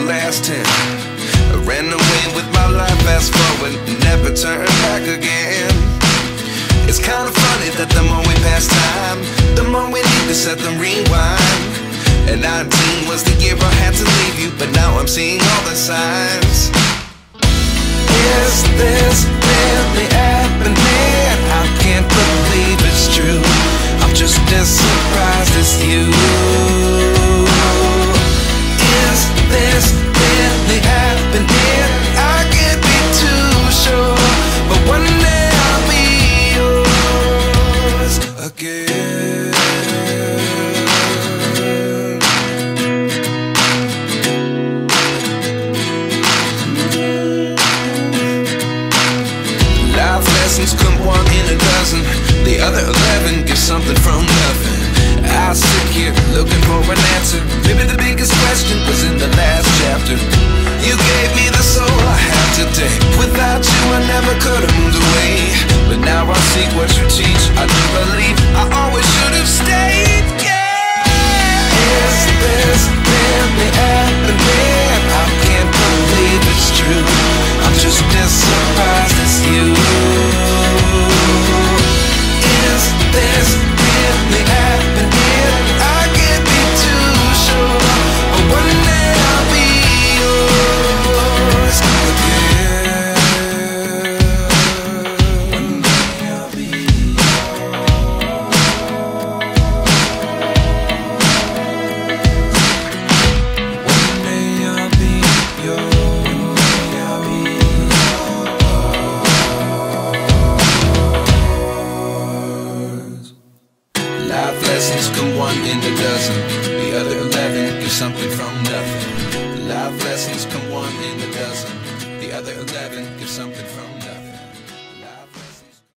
the last 10. I ran away with my life, fast forward, never turn back again. It's kinda funny that the more we pass time, the more we need to set them rewind. And 19 was the year I had to leave you, but now I'm seeing all the signs. Is this really happening? I can't believe it's true. I'm just as surprised as you. Is this really happening? I can't be too sure, but one day I'll be yours again. Come one in a dozen, the other 11 give something from nothing. I sit here looking for an answer. Maybe the biggest question was in the last chapter. You gave me the soul I have today. Without you I never could have moved away, but now I seek what you teach. I do believe I always should have stayed. Yeah. Is this really happening? I can't believe it's true. I'm just as surprised as you. Is this really happening? I can't be too sure, but one day I'll be yours again. One day I'll be yours. One day I'll be yours. Lessons come one in a dozen, the other 11 give something from nothing. Life lessons come one in a dozen, the other 11 give something from nothing.